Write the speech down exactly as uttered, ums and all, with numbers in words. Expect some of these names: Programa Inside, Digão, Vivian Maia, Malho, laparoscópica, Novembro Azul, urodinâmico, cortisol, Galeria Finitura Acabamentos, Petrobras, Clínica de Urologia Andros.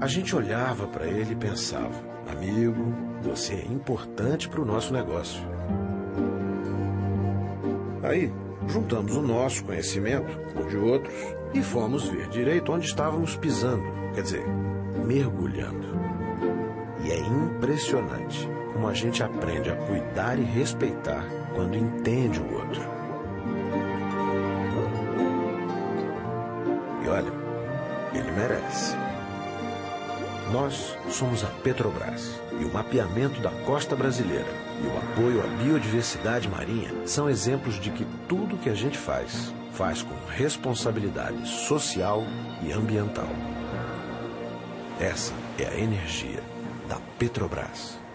A gente olhava para ele e pensava, amigo, você é importante para o nosso negócio. Aí, juntamos o nosso conhecimento com o de outros e fomos ver direito onde estávamos pisando, quer dizer, mergulhando. E é impressionante como a gente aprende a cuidar e respeitar quando entende o outro. E olha, ele merece. Nós somos a Petrobras e o mapeamento da costa brasileira e o apoio à biodiversidade marinha são exemplos de que tudo que a gente faz, faz com responsabilidade social e ambiental. Essa é a energia da Petrobras.